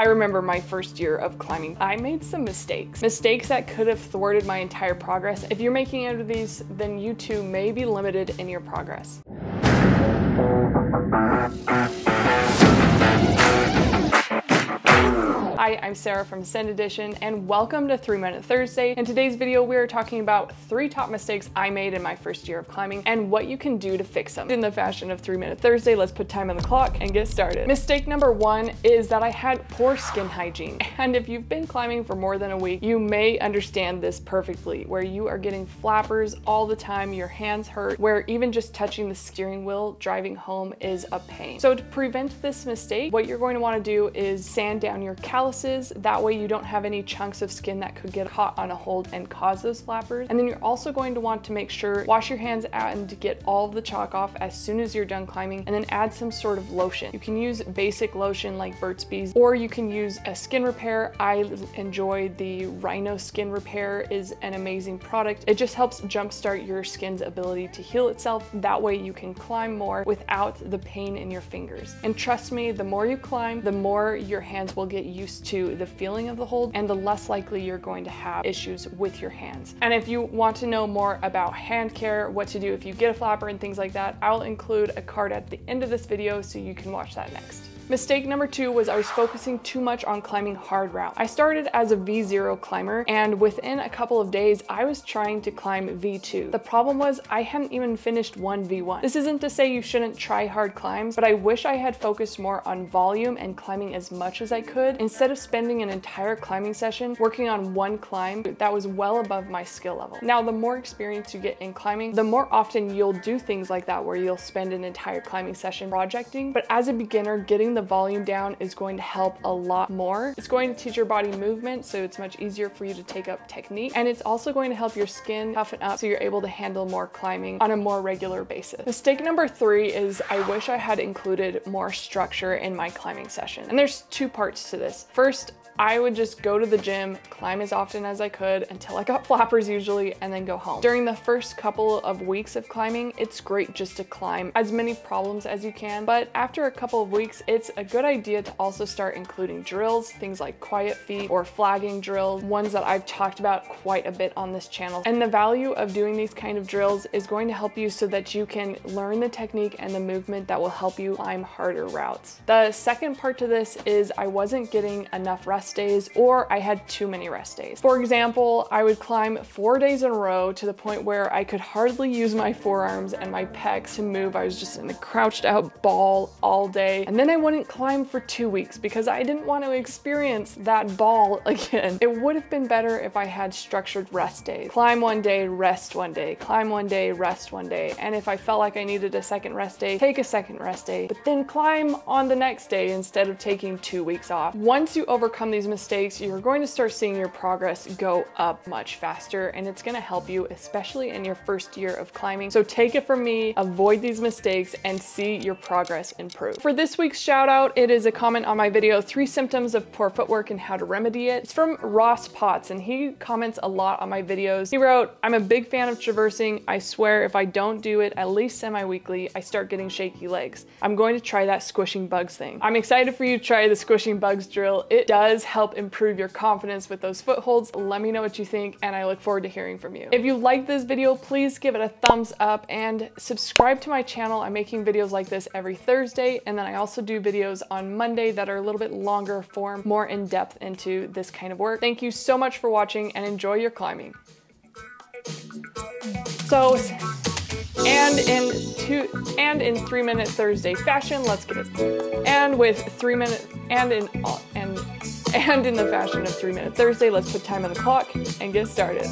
I remember my first year of climbing. I made some mistakes. Mistakes that could have thwarted my entire progress. If you're making any of these, then you too may be limited in your progress. Hi, I'm Sarah from Send Edition and welcome to 3 Minute Thursday. In today's video, we are talking about 3 top mistakes I made in my first year of climbing and what you can do to fix them. In the fashion of 3 Minute Thursday, let's put time on the clock and get started. Mistake number 1 is that I had poor skin hygiene. And if you've been climbing for more than a week, you may understand this perfectly, where you are getting flappers all the time, your hands hurt, where even just touching the steering wheel driving home is a pain. So to prevent this mistake, what you're going to want to do is sand down your calluses. That way you don't have any chunks of skin that could get caught on a hold and cause those flappers. And then you're also going to want to make sure, wash your hands out and to get all the chalk off as soon as you're done climbing, and then add some sort of lotion. You can use basic lotion like Burt's Bees, or you can use a skin repair. I enjoy the Rhino Skin Repair, is an amazing product. It just helps jumpstart your skin's ability to heal itself. That way you can climb more without the pain in your fingers. And trust me, the more you climb, the more your hands will get used to the feeling of the hold, and the less likely you're going to have issues with your hands. And if you want to know more about hand care, what to do if you get a flapper and things like that, I'll include a card at the end of this video so you can watch that next. Mistake number 2 was I was focusing too much on climbing hard route. I started as a V0 climber, and within a couple of days, I was trying to climb V2. The problem was I hadn't even finished one V1. This isn't to say you shouldn't try hard climbs, but I wish I had focused more on volume and climbing as much as I could, instead of spending an entire climbing session working on one climb that was well above my skill level. Now, the more experience you get in climbing, the more often you'll do things like that, where you'll spend an entire climbing session projecting. But as a beginner, getting the volume down is going to help a lot more. It's going to teach your body movement, so it's much easier for you to take up technique, and it's also going to help your skin toughen up so you're able to handle more climbing on a more regular basis. Mistake number 3 is I wish I had included more structure in my climbing session. And there's 2 parts to this. First, I would just go to the gym, climb as often as I could until I got flappers usually, and then go home. During the first couple of weeks of climbing, it's great just to climb as many problems as you can, but after a couple of weeks, it's a good idea to also start including drills, things like quiet feet or flagging drills, ones that I've talked about quite a bit on this channel. And the value of doing these kind of drills is going to help you so that you can learn the technique and the movement that will help you climb harder routes. The second part to this is I wasn't getting enough rest days, or I had too many rest days. For example, I would climb 4 days in a row to the point where I could hardly use my forearms and my pecs to move. I was just in a crouched out ball all day. And then I wouldn't climb for 2 weeks because I didn't want to experience that ball again. It would have been better if I had structured rest days. Climb one day, rest one day, climb one day, rest one day. And if I felt like I needed a second rest day, take a second rest day, but then climb on the next day instead of taking 2 weeks off. Once you overcome these mistakes, you're going to start seeing your progress go up much faster, and it's going to help you, especially in your first year of climbing. So take it from me, avoid these mistakes and see your progress improve. For this week's shout out, it is a comment on my video, 3 symptoms of poor footwork and how to remedy it. It's from Ross Potts, and he comments a lot on my videos. He wrote, "I'm a big fan of traversing. I swear if I don't do it at least semi-weekly, I start getting shaky legs. I'm going to try that squishing bugs thing." I'm excited for you to try the squishing bugs drill. It does help improve your confidence with those footholds. Let me know what you think, and I look forward to hearing from you. If you like this video, please give it a thumbs up and subscribe to my channel. I'm making videos like this every Thursday, and then I also do videos on Monday that are a little bit longer form, more in depth into this kind of work. Thank you so much for watching and enjoy your climbing. And in 3 Minute Thursday fashion, let's get it. And with 3 minute and in the fashion of 3 Minute Thursday, let's put time on the clock and get started.